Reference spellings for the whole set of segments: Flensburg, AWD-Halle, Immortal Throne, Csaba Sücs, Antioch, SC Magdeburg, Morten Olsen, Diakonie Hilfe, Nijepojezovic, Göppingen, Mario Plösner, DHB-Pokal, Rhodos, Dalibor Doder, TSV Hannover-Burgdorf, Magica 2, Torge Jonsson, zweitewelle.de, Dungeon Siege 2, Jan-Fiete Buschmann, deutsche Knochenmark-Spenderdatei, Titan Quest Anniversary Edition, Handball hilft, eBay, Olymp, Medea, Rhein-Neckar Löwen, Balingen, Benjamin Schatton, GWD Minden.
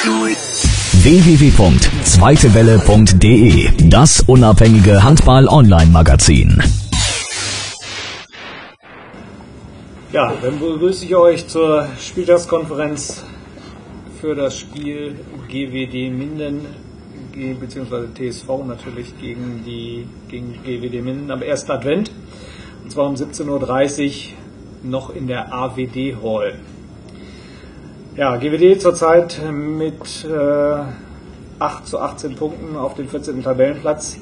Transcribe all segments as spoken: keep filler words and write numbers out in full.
w w w punkt zweite welle punkt de, das unabhängige Handball-Online-Magazin. Ja, dann begrüße ich euch zur Spieltagskonferenz für das Spiel G W D Minden bzw. T S V natürlich gegen die gegen G W D Minden am ersten Advent, und zwar um siebzehn Uhr dreißig noch in der A W D-Hall. Ja, G W D zurzeit mit äh, acht zu achtzehn Punkten auf den vierzehnten Tabellenplatz.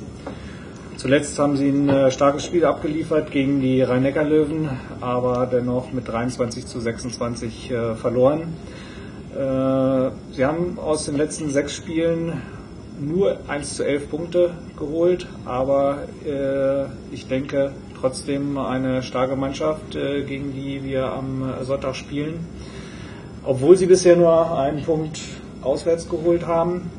Zuletzt haben sie ein äh, starkes Spiel abgeliefert gegen die Rhein-Neckar Löwen, aber dennoch mit dreiundzwanzig zu sechsundzwanzig äh, verloren. Äh, sie haben aus den letzten sechs Spielen nur eins zu elf Punkte geholt, aber äh, ich denke trotzdem eine starke Mannschaft, äh, gegen die wir am äh, Sonntag spielen. Obwohl sie bisher nur einen Punkt auswärts geholt haben.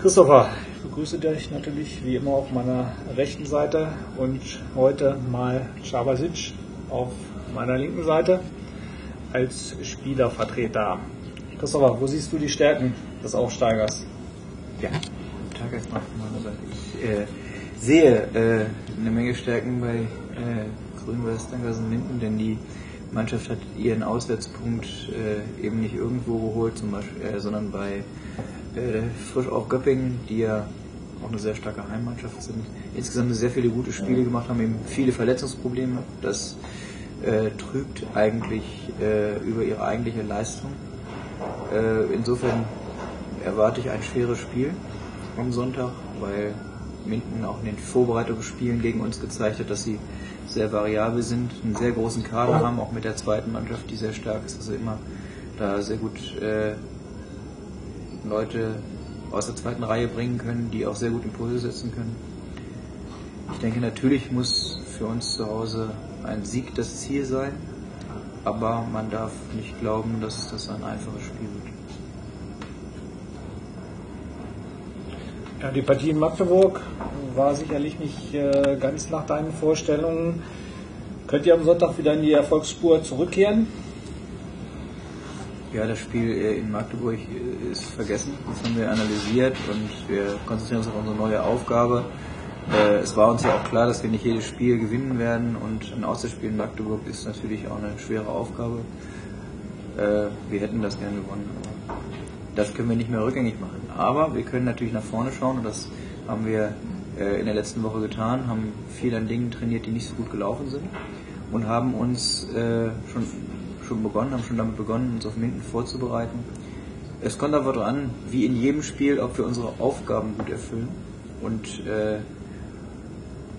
Christopher, ich begrüße dich natürlich wie immer auf meiner rechten Seite und heute mal Csaba Sücs auf meiner linken Seite als Spielervertreter. Christopher, wo siehst du die Stärken des Aufsteigers? Ja, guten Tag erstmal von meiner Seite. Ich äh, sehe äh, eine Menge Stärken bei äh, Grün-Weiß-Dangersen Minden, denn die Mannschaft hat ihren Auswärtspunkt äh, eben nicht irgendwo geholt, zum Beispiel, äh, sondern bei äh, frisch auf Göppingen, die ja auch eine sehr starke Heimmannschaft sind. Insgesamt sehr viele gute Spiele gemacht, haben eben viele Verletzungsprobleme. Das äh, trübt eigentlich äh, über ihre eigentliche Leistung. Äh, insofern erwarte ich ein schweres Spiel am Sonntag, weil Minden auch in den Vorbereitungsspielen gegen uns gezeigt hat, dass sie sehr variabel sind, einen sehr großen Kader haben, auch mit der zweiten Mannschaft, die sehr stark ist, also immer da sehr gut äh, Leute aus der zweiten Reihe bringen können, die auch sehr gut Impulse setzen können. Ich denke, natürlich muss für uns zu Hause ein Sieg das Ziel sein, aber man darf nicht glauben, dass das ein einfaches Spiel wird. Ja, die Partie in Magdeburg war sicherlich nicht äh, ganz nach deinen Vorstellungen. Könnt ihr am Sonntag wieder in die Erfolgsspur zurückkehren? Ja, das Spiel äh, in Magdeburg äh, ist vergessen. Das haben wir analysiert und wir konzentrieren uns auf unsere neue Aufgabe. Äh, es war uns ja auch klar, dass wir nicht jedes Spiel gewinnen werden, und ein Auswärtsspiel in Magdeburg ist natürlich auch eine schwere Aufgabe. Äh, wir hätten das gerne gewonnen. Das können wir nicht mehr rückgängig machen. Aber wir können natürlich nach vorne schauen, und das haben wir äh, in der letzten Woche getan, haben viel an Dingen trainiert, die nicht so gut gelaufen sind, und haben uns äh, schon, schon begonnen, haben schon damit begonnen, uns auf Minden vorzubereiten. Es kommt aber darauf an, wie in jedem Spiel, ob wir unsere Aufgaben gut erfüllen. Und äh,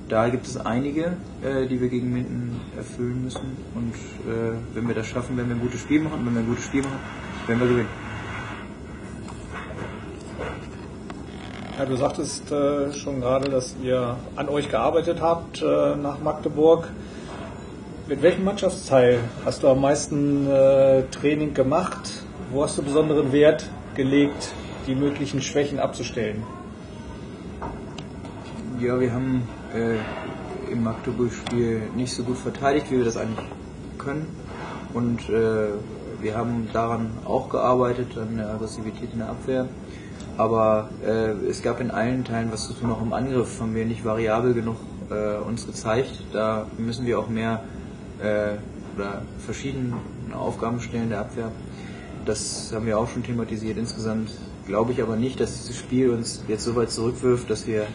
da gibt es einige, äh, die wir gegen Minden erfüllen müssen. Und äh, wenn wir das schaffen, werden wir ein gutes Spiel machen. Und wenn wir ein gutes Spiel machen, werden wir gewinnen. Ja, du sagtest äh, schon gerade, dass ihr an euch gearbeitet habt äh, nach Magdeburg. Mit welchem Mannschaftsteil hast du am meisten äh, Training gemacht? Wo hast du besonderen Wert gelegt, die möglichen Schwächen abzustellen? Ja, wir haben äh, im Magdeburg-Spiel nicht so gut verteidigt, wie wir das eigentlich können. Und äh, wir haben daran auch gearbeitet, an der Aggressivität in der Abwehr. Aber äh, es gab in allen Teilen was zu tun, auch im Angriff haben wir nicht variabel genug äh, uns gezeigt. Da müssen wir auch mehr äh, oder verschiedene Aufgaben stellen der Abwehr. Das haben wir auch schon thematisiert. Insgesamt glaube ich aber nicht, dass dieses Spiel uns jetzt so weit zurückwirft, dass wir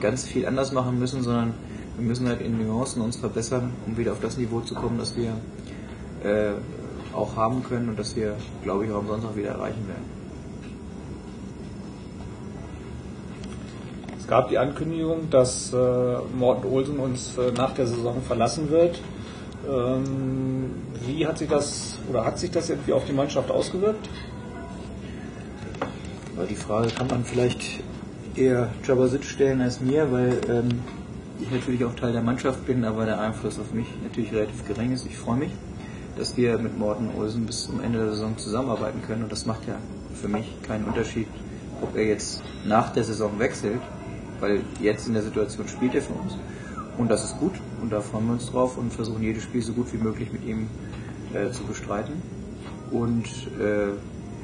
ganz viel anders machen müssen, sondern wir müssen halt in Nuancen uns verbessern, um wieder auf das Niveau zu kommen, das wir äh, auch haben können und das wir, glaube ich, auch am Sonntag wieder erreichen werden. Es gab die Ankündigung, dass äh, Morten Olsen uns äh, nach der Saison verlassen wird. Ähm, wie hat sich das oder hat sich das irgendwie auf die Mannschaft ausgewirkt? Die Frage kann man vielleicht eher Csaba Sücs stellen als mir, weil ähm, ich natürlich auch Teil der Mannschaft bin, aber der Einfluss auf mich natürlich relativ gering ist. Ich freue mich, dass wir mit Morten Olsen bis zum Ende der Saison zusammenarbeiten können, und das macht ja für mich keinen Unterschied, ob er jetzt nach der Saison wechselt, weil jetzt in der Situation spielt er für uns, und das ist gut, und da freuen wir uns drauf und versuchen jedes Spiel so gut wie möglich mit ihm äh, zu bestreiten, und äh,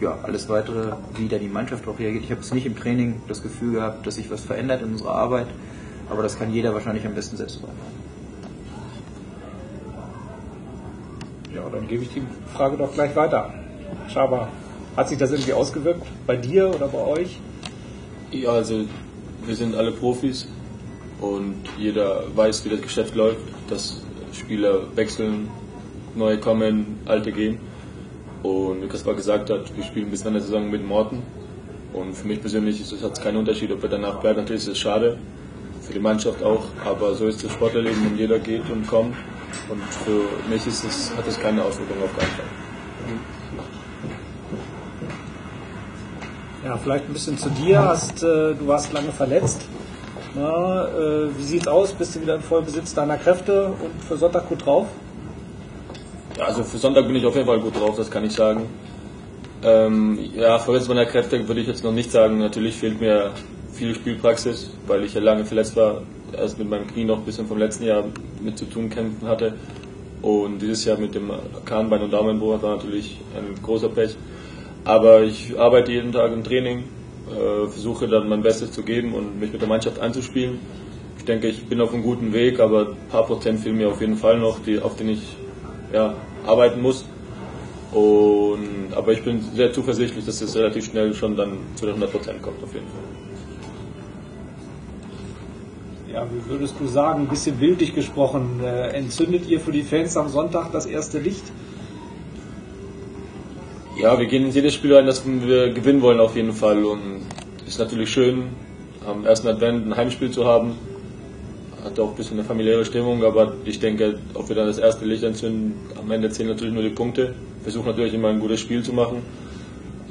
ja, alles Weitere, wie da die Mannschaft auch reagiert. Ich habe jetzt nicht im Training das Gefühl gehabt, dass sich was verändert in unserer Arbeit, aber das kann jeder wahrscheinlich am besten selbst beantworten. Ja, dann gebe ich die Frage doch gleich weiter. Csaba, hat sich das irgendwie ausgewirkt bei dir oder bei euch? Ja, also wir sind alle Profis und jeder weiß, wie das Geschäft läuft, dass Spieler wechseln, neue kommen, alte gehen. Und wie Kaspar gesagt hat, wir spielen bis Ende der Saison mit Morten. Und für mich persönlich hat es keinen Unterschied, ob er danach bleibt. Natürlich ist es schade, für die Mannschaft auch, aber so ist das Sportlerleben und jeder geht und kommt. Und für mich ist es, hat es keine Auswirkung auf keinen Fall. Ja, vielleicht ein bisschen zu dir. Hast, äh, du warst lange verletzt. Na, äh, wie sieht's aus? Bist du wieder im Vollbesitz deiner Kräfte und für Sonntag gut drauf? Ja, also für Sonntag bin ich auf jeden Fall gut drauf, das kann ich sagen. Ähm, ja, verletzt meiner Kräfte würde ich jetzt noch nicht sagen. Natürlich fehlt mir viel Spielpraxis, weil ich ja lange verletzt war, erst mit meinem Knie noch ein bisschen vom letzten Jahr mit zu tun kämpfen hatte. Und dieses Jahr mit dem Kahnbein- und Daumenbruch war natürlich ein großer Pech. Aber ich arbeite jeden Tag im Training, äh, versuche dann mein Bestes zu geben und mich mit der Mannschaft einzuspielen. Ich denke, ich bin auf einem guten Weg, aber ein paar Prozent fehlen mir auf jeden Fall noch, die, auf denen ich ja, arbeiten muss. Und, aber ich bin sehr zuversichtlich, dass es relativ schnell schon dann zu den hundert Prozent kommt, auf jeden Fall. Ja, wie würdest du sagen, ein bisschen bildlich gesprochen, äh, entzündet ihr für die Fans am Sonntag das erste Licht? Ja, wir gehen in jedes Spiel rein, das wir gewinnen wollen auf jeden Fall, und es ist natürlich schön, am ersten Advent ein Heimspiel zu haben. Hat auch ein bisschen eine familiäre Stimmung, aber ich denke, ob wir dann das erste Licht entzünden, am Ende zählen natürlich nur die Punkte. Wir versuchen natürlich immer ein gutes Spiel zu machen,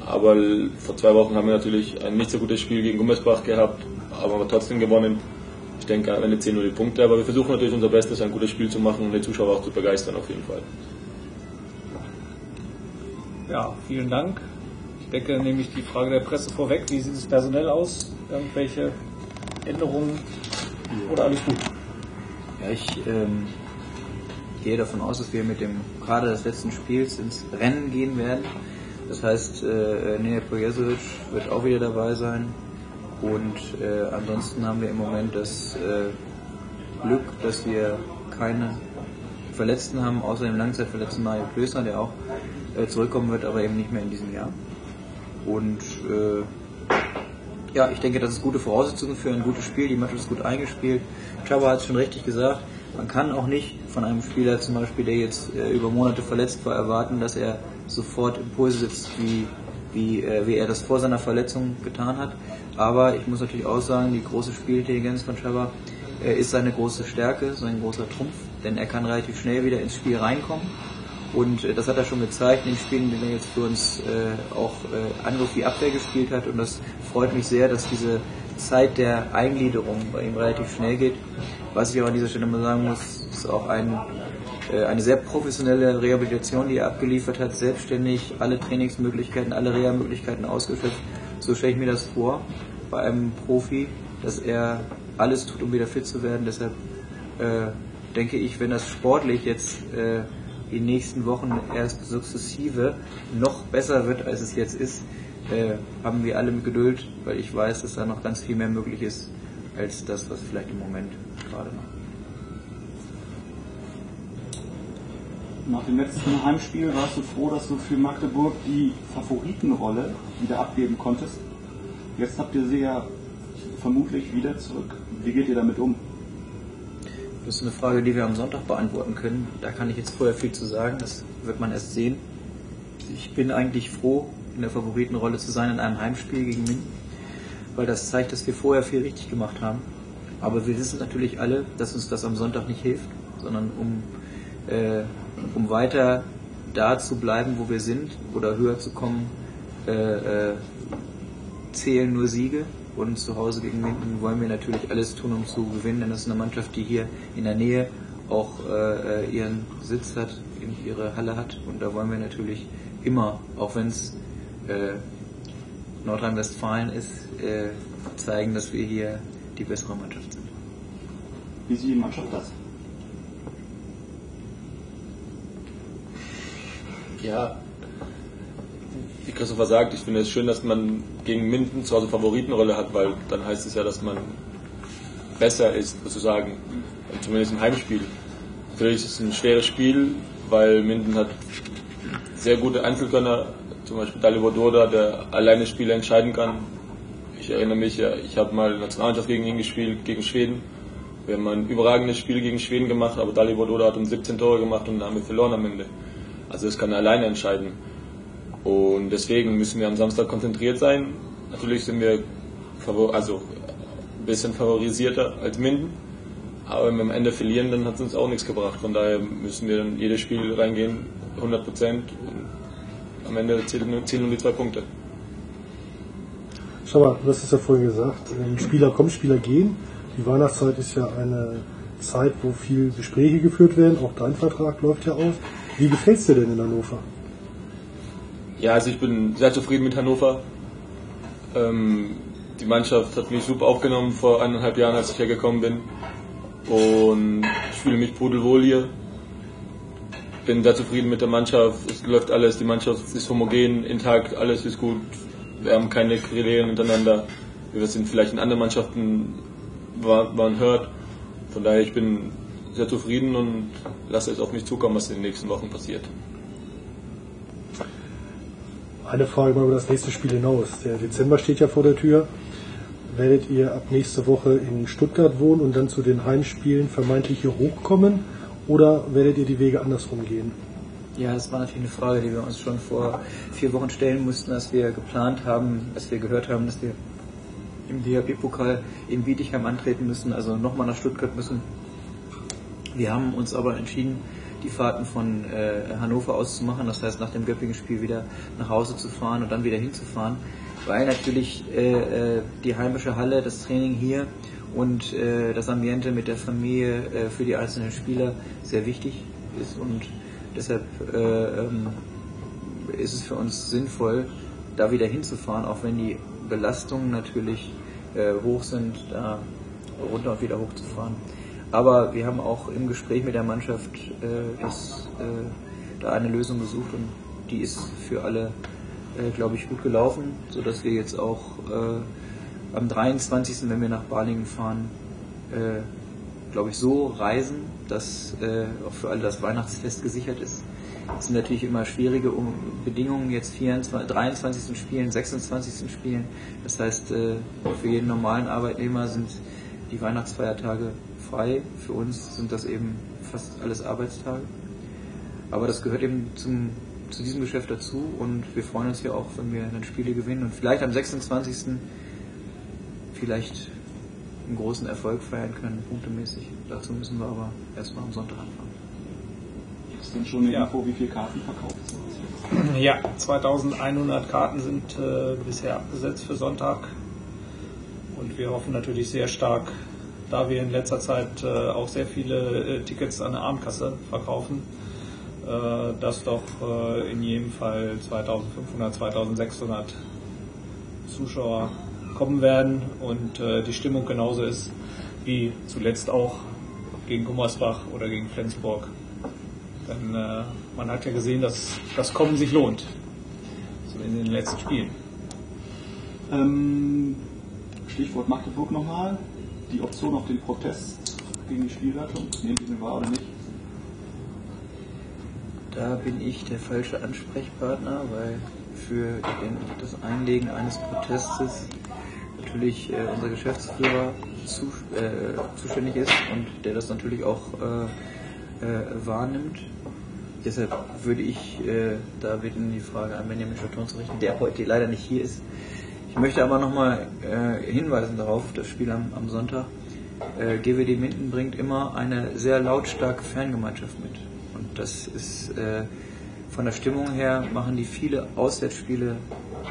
aber vor zwei Wochen haben wir natürlich ein nicht so gutes Spiel gegen Gummersbach gehabt, aber wir trotzdem gewonnen. Ich denke, am Ende zählen nur die Punkte, aber wir versuchen natürlich unser Bestes, ein gutes Spiel zu machen und die Zuschauer auch zu begeistern auf jeden Fall. Ja, vielen Dank. Ich denke, nehme ich die Frage der Presse vorweg. Wie sieht es personell aus? Irgendwelche Änderungen oder alles gut? Ja, ich ähm, gehe davon aus, dass wir mit dem Kader des letzten Spiels ins Rennen gehen werden. Das heißt, äh, Nijepojezovic wird auch wieder dabei sein. Und äh, ansonsten haben wir im Moment das äh, Glück, dass wir keine Verletzten haben, außer dem Langzeitverletzten Mario Plösner, der auch zurückkommen wird, aber eben nicht mehr in diesem Jahr. Und äh, ja, ich denke, das ist gute Voraussetzungen für ein gutes Spiel. Die Mannschaft ist gut eingespielt. Csaba hat es schon richtig gesagt, man kann auch nicht von einem Spieler zum Beispiel, der jetzt äh, über Monate verletzt war, erwarten, dass er sofort Impulse setzt, wie, wie, äh, wie er das vor seiner Verletzung getan hat. Aber ich muss natürlich auch sagen, die große Spielintelligenz von Csaba äh, ist seine große Stärke, sein großer Trumpf, denn er kann relativ schnell wieder ins Spiel reinkommen. Und das hat er schon gezeigt in den Spielen, die er jetzt für uns äh, auch äh, Angriff wie Abwehr gespielt hat. Und das freut mich sehr, dass diese Zeit der Eingliederung bei ihm relativ schnell geht. Was ich auch an dieser Stelle mal sagen muss, ist auch ein, äh, eine sehr professionelle Rehabilitation, die er abgeliefert hat. Selbstständig alle Trainingsmöglichkeiten, alle Reha-Möglichkeiten ausgeschöpft. So stelle ich mir das vor bei einem Profi, dass er alles tut, um wieder fit zu werden. Deshalb äh, denke ich, wenn das sportlich jetzt äh, in den nächsten Wochen erst sukzessive noch besser wird, als es jetzt ist, äh, haben wir alle mit Geduld, weil ich weiß, dass da noch ganz viel mehr möglich ist, als das, was vielleicht im Moment gerade noch. Nach dem letzten Heimspiel warst du froh, dass du für Magdeburg die Favoritenrolle wieder abgeben konntest. Jetzt habt ihr sie ja vermutlich wieder zurück. Wie geht ihr damit um? Das ist eine Frage, die wir am Sonntag beantworten können. Da kann ich jetzt vorher viel zu sagen, das wird man erst sehen. Ich bin eigentlich froh, in der Favoritenrolle zu sein in einem Heimspiel gegen Minden, weil das zeigt, dass wir vorher viel richtig gemacht haben. Aber wir wissen natürlich alle, dass uns das am Sonntag nicht hilft, sondern um, äh, um weiter da zu bleiben, wo wir sind, oder höher zu kommen, äh, äh, zählen nur Siege. Und zu Hause gegen Minden wollen wir natürlich alles tun, um zu gewinnen, denn das ist eine Mannschaft, die hier in der Nähe auch äh, ihren Sitz hat, ihre Halle hat, und da wollen wir natürlich immer, auch wenn es äh, Nordrhein-Westfalen ist, äh, zeigen, dass wir hier die bessere Mannschaft sind. Wie sieht die Mannschaft das? Ja, wie Christopher sagt, ich finde es schön, dass man gegen Minden zu Hause Favoritenrolle hat, weil dann heißt es ja, dass man besser ist, sozusagen, zumindest im Heimspiel. Natürlich ist es ein schweres Spiel, weil Minden hat sehr gute Einzelkönner, zum Beispiel Dalibor Doder, der alleine Spiele entscheiden kann. Ich erinnere mich, ich habe mal Nationalmannschaft gegen ihn gespielt, gegen Schweden. Wir haben ein überragendes Spiel gegen Schweden gemacht, aber Dalibor Doder hat uns siebzehn Tore gemacht und dann haben wir verloren am Ende. Also das kann er alleine entscheiden. Und deswegen müssen wir am Samstag konzentriert sein. Natürlich sind wir also ein bisschen favorisierter als Minden, aber wenn wir am Ende verlieren, dann hat es uns auch nichts gebracht. Von daher müssen wir dann jedes Spiel reingehen, hundert Prozent, und am Ende zählen nur die zwei Punkte. Schau mal, du hast es ja vorhin gesagt, Spieler kommen, Spieler gehen. Die Weihnachtszeit ist ja eine Zeit, wo viel Gespräche geführt werden, auch dein Vertrag läuft ja aus. Wie gefällt es dir denn in Hannover? Ja, also ich bin sehr zufrieden mit Hannover. Ähm, die Mannschaft hat mich super aufgenommen vor eineinhalb Jahren, als ich hergekommen bin. Und ich fühle mich pudelwohl hier. Bin sehr zufrieden mit der Mannschaft. Es läuft alles, die Mannschaft ist homogen, intakt, alles ist gut. Wir haben keine Querelen untereinander, wie wir es vielleicht in anderen Mannschaften man hört. Von daher, ich bin sehr zufrieden und lasse es auf mich zukommen, was in den nächsten Wochen passiert. Eine Frage mal über das nächste Spiel hinaus. Der Dezember steht ja vor der Tür. Werdet ihr ab nächste Woche in Stuttgart wohnen und dann zu den Heimspielen vermeintlich hier hochkommen? Oder werdet ihr die Wege andersrum gehen? Ja, das war natürlich eine Frage, die wir uns schon vor vier Wochen stellen mussten, als wir geplant haben, als wir gehört haben, dass wir im D H B-Pokal in Wiedigheim antreten müssen, also nochmal nach Stuttgart müssen. Wir haben uns aber entschieden, die Fahrten von äh, Hannover aus zu machen, das heißt nach dem Göppingen-Spiel wieder nach Hause zu fahren und dann wieder hinzufahren, weil natürlich äh, die heimische Halle, das Training hier und äh, das Ambiente mit der Familie äh, für die einzelnen Spieler sehr wichtig ist, und deshalb äh, ähm, ist es für uns sinnvoll, da wieder hinzufahren, auch wenn die Belastungen natürlich äh, hoch sind, da runter und wieder hochzufahren. Aber wir haben auch im Gespräch mit der Mannschaft äh, das, äh, da eine Lösung gesucht, und die ist für alle, äh, glaube ich, gut gelaufen, sodass wir jetzt auch äh, am dreiundzwanzigsten, wenn wir nach Balingen fahren, äh, glaube ich, so reisen, dass äh, auch für alle das Weihnachtsfest gesichert ist. Es sind natürlich immer schwierige um Bedingungen, jetzt vierundzwanzig, dreiundzwanzigsten Spielen, sechsundzwanzigsten Spielen. Das heißt, äh, für jeden normalen Arbeitnehmer sind die Weihnachtsfeiertage frei. Für uns sind das eben fast alles Arbeitstage. Aber das gehört eben zum, zu diesem Geschäft dazu, und wir freuen uns ja auch, wenn wir dann Spiele gewinnen und vielleicht am sechsundzwanzigsten vielleicht einen großen Erfolg feiern können, punktemäßig. Dazu müssen wir aber erstmal am Sonntag anfangen. Ist denn schon eine Info, wie viele Karten verkauft sind? Ja, zweitausendeinhundert Karten sind äh, bisher abgesetzt für Sonntag. Und wir hoffen natürlich sehr stark, da wir in letzter Zeit äh, auch sehr viele äh, Tickets an der Abendkasse verkaufen, äh, dass doch äh, in jedem Fall zweitausendfünfhundert, zweitausendsechshundert Zuschauer kommen werden und äh, die Stimmung genauso ist wie zuletzt auch gegen Gummersbach oder gegen Flensburg. Denn äh, man hat ja gesehen, dass das Kommen sich lohnt, so in den letzten Spielen. Ähm Stichwort Magdeburg nochmal, die Option auf den Protest gegen die Spielleitung, nehmt ihr den wahr oder nicht? Da bin ich der falsche Ansprechpartner, weil für den, das Einlegen eines Protestes natürlich äh, unser Geschäftsführer zu, äh, zuständig ist und der das natürlich auch äh, äh, wahrnimmt. Deshalb würde ich äh, da bitten, die Frage an Benjamin Schatton zu richten, der heute leider nicht hier ist. Ich möchte aber nochmal äh, hinweisen darauf, das Spiel am, am Sonntag. Äh, G W D Minden bringt immer eine sehr lautstarke Fangemeinschaft mit. Und das ist äh, von der Stimmung her, machen die viele Auswärtsspiele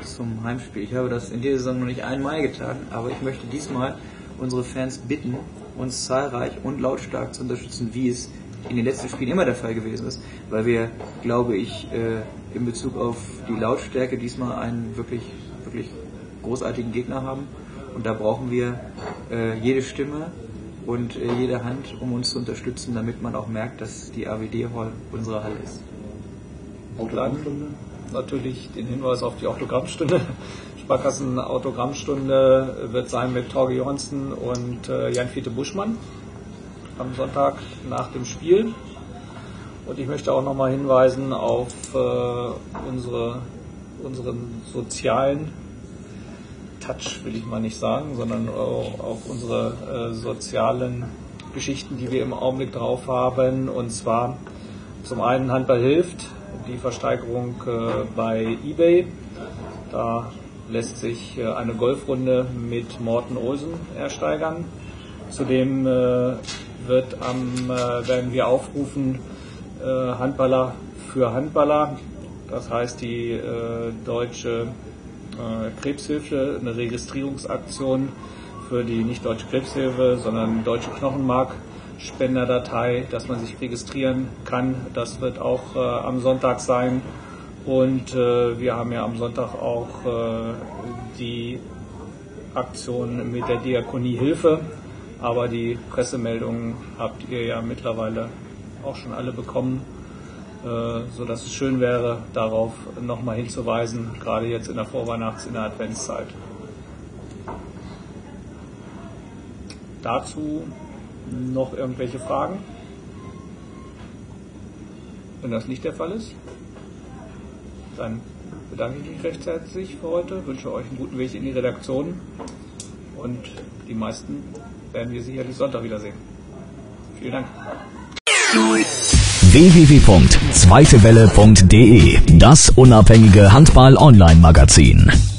zum Heimspiel. Ich habe das in dieser Saison noch nicht einmal getan, aber ich möchte diesmal unsere Fans bitten, uns zahlreich und lautstark zu unterstützen, wie es in den letzten Spielen immer der Fall gewesen ist, weil wir, glaube ich, äh, in Bezug auf die Lautstärke diesmal einen wirklich, wirklich großartigen Gegner haben, und da brauchen wir äh, jede Stimme und äh, jede Hand, um uns zu unterstützen, damit man auch merkt, dass die A W D-Halle unsere Halle ist. Autogrammstunde? natürlich den Hinweis auf die Autogrammstunde. Sparkassen-Autogrammstunde wird sein mit Torge Jonsson und äh, Jan-Fiete Buschmann am Sonntag nach dem Spiel. Und ich möchte auch nochmal hinweisen auf äh, unsere, unseren sozialen Touch, will ich mal nicht sagen, sondern auch auf unsere äh, sozialen Geschichten, die wir im Augenblick drauf haben. Und zwar zum einen Handball hilft, die Versteigerung äh, bei eBay. Da lässt sich äh, eine Golfrunde mit Morten Olsen ersteigern. Zudem äh, wird am, äh, werden wir aufrufen, äh, Handballer für Handballer. Das heißt, die äh, deutsche äh, Krebshilfe, eine Registrierungsaktion für die nicht deutsche Krebshilfe, sondern deutsche Knochenmark-Spenderdatei, dass man sich registrieren kann. Das wird auch äh, am Sonntag sein. Und äh, wir haben ja am Sonntag auch äh, die Aktion mit der Diakonie Hilfe. Aber die Pressemeldungen habt ihr ja mittlerweile auch schon alle bekommen, äh, sodass es schön wäre, darauf nochmal hinzuweisen, gerade jetzt in der Vorweihnachts-, in der Adventszeit. Dazu noch irgendwelche Fragen? Wenn das nicht der Fall ist, dann bedanke ich mich recht herzlich für heute, wünsche euch einen guten Weg in die Redaktion und die meisten werden wir sicherlich Sonntag wiedersehen. Vielen Dank. w w w punkt zweite welle punkt de, das unabhängige Handball-Online-Magazin.